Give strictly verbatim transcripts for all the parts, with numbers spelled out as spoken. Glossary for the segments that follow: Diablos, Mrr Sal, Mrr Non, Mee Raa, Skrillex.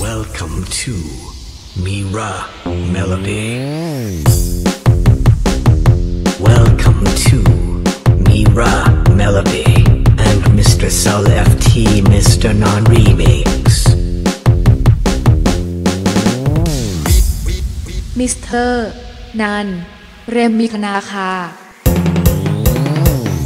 Welcome to Mee Raa Melody. Welcome to Mee Raa Melody and Mister Sal F T Mister Non Remix. Mister Non Remix นะคะ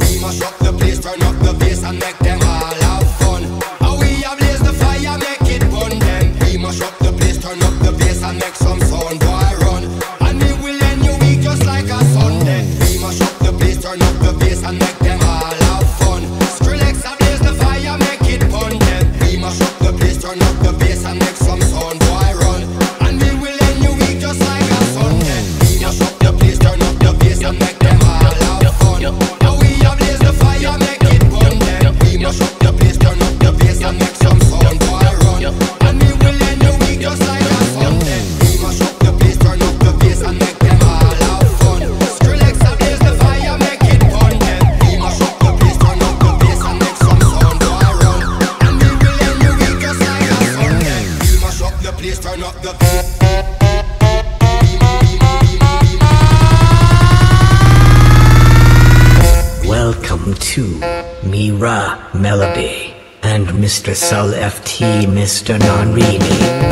Shut the place, turn up the bass and make them all have fun. How we a blaze the fire, make it burn them. We must shut the place, turn up the bass and make some sound. Boy run, and we will end your week just like a Sunday. We must shut the place, turn up the bass and make them all have fun. Skrillex a blaze the fire, make it burn them. We must shut the place, turn up the bass and make some sound. Boy run, and we will end your week just like a Sunday. We must shut the place, turn up the bass and make them all have fun. Welcome to Mee Raa Melody and Mister Sal F T Mister Non Remix.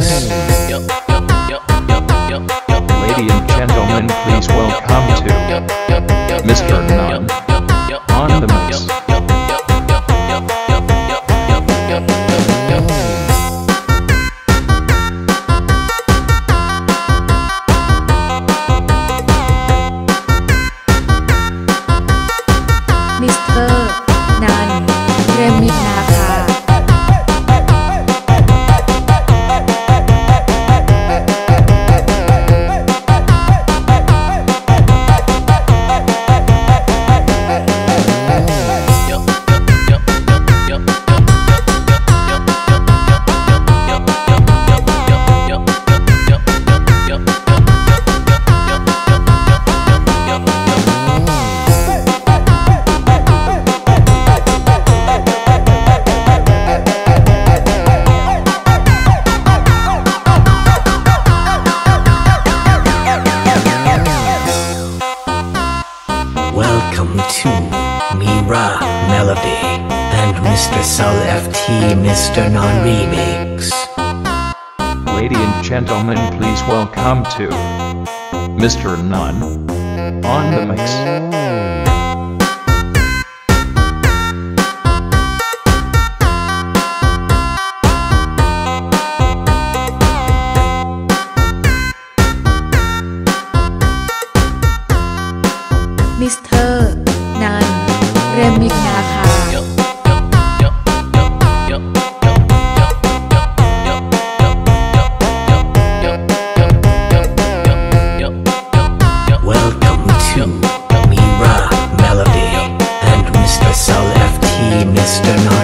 Ladies and gentlemen, please welcome to Mister Non on the mix. Welcome to Mee Raa Melody and Mister Sal F T Mister Non Remix. Ladies and gentlemen, please welcome to Mister Non on the mix. Mister Non Remix นะคะ Welcome to Mee Raa Melody and Mister Sal F T Mister Non